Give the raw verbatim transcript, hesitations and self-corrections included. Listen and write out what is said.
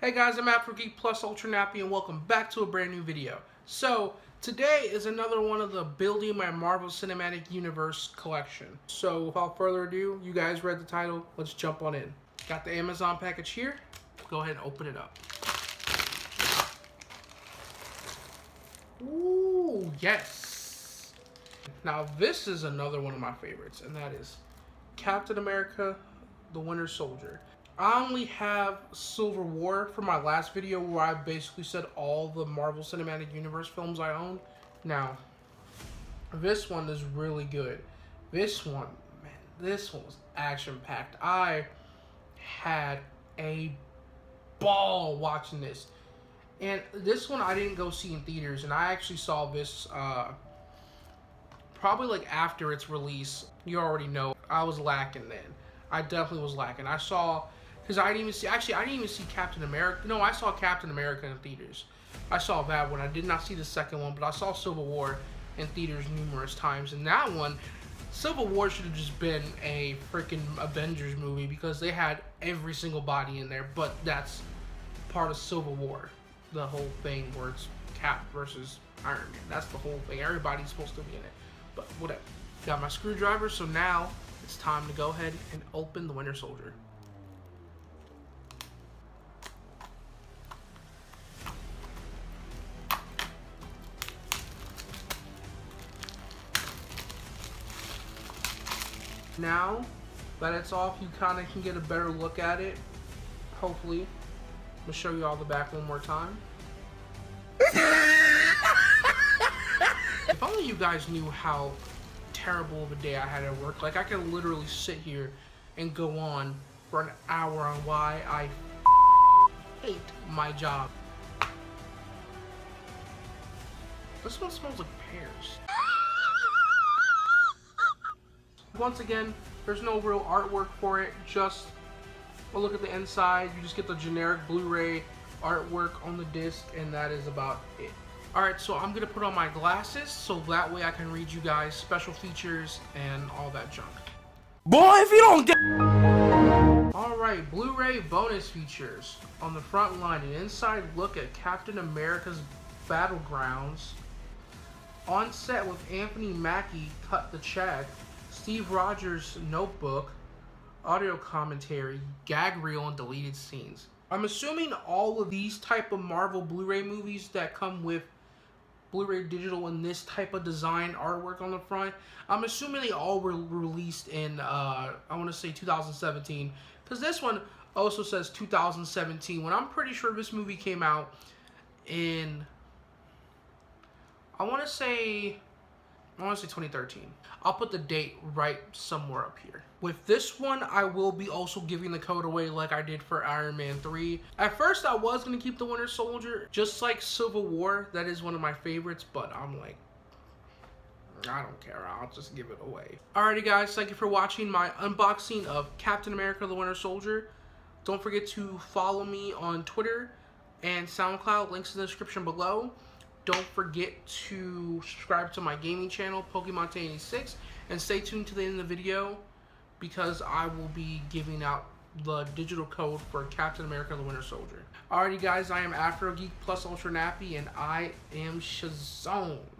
Hey guys, I'm AfroGeek Plus Ultra Nappy and welcome back to a brand new video. So, today is another one of the Building My Marvel Cinematic Universe collection. So, without further ado, you guys read the title, let's jump on in. Got the Amazon package here, go ahead and open it up. Ooh, yes! Now this is another one of my favorites, and that is Captain America, The Winter Soldier. I only have Silver War for my last video where I basically said all the Marvel Cinematic Universe films I own. Now, this one is really good. This one, man, this one was action-packed. I had a ball watching this. And this one I didn't go see in theaters, and I actually saw this uh, probably like after its release. You already know, I was lacking then. I definitely was lacking. I saw... Cause I didn't even see, actually I didn't even see Captain America. No, I saw Captain America in theaters. I saw that one. I did not see the second one, but I saw Civil War in theaters numerous times. And that one, Civil War should have just been a freaking Avengers movie because they had every single body in there. But that's part of Civil War, the whole thing where it's Cap versus Iron Man. That's the whole thing. Everybody's supposed to be in it. But whatever. Got my screwdriver, so now it's time to go ahead and open The Winter Soldier. Now that it's off, you kind of can get a better look at it. Hopefully, I'm gonna show you all the back one more time. If only you guys knew how terrible of a day I had at work. Like, I can literally sit here and go on for an hour on why I hate my job. This one smells like pears. Once again, there's no real artwork for it, just a look at the inside. You just get the generic Blu-ray artwork on the disc, and that is about it. Alright, so I'm going to put on my glasses, so that way I can read you guys special features and all that junk. Boy, if you don't get... Alright, Blu-ray bonus features. On the front line, an inside look at Captain America's Battlegrounds. On set with Anthony Mackie, cut the check. Steve Rogers' notebook, audio commentary, gag reel, and deleted scenes. I'm assuming all of these type of Marvel Blu-ray movies that come with Blu-ray digital and this type of design artwork on the front, I'm assuming they all were released in, uh, I want to say two thousand seventeen, because this one also says two thousand seventeen, when I'm pretty sure this movie came out in, I want to say... I want to say twenty thirteen. I'll put the date right somewhere up here. With this one, I will be also giving the code away like I did for Iron Man three. At first, I was going to keep the Winter Soldier, just like Civil War. That is one of my favorites, but I'm like, I don't care. I'll just give it away. Alrighty, guys. Thank you for watching my unboxing of Captain America the Winter Soldier. Don't forget to follow me on Twitter and SoundCloud. Links in the description below. Don't forget to subscribe to my gaming channel, Pokemon ten eighty-six, and stay tuned to the end of the video because I will be giving out the digital code for Captain America the Winter Soldier. Alrighty guys, I am AfroGeek Plus Ultra Nappy, and I am Shazone.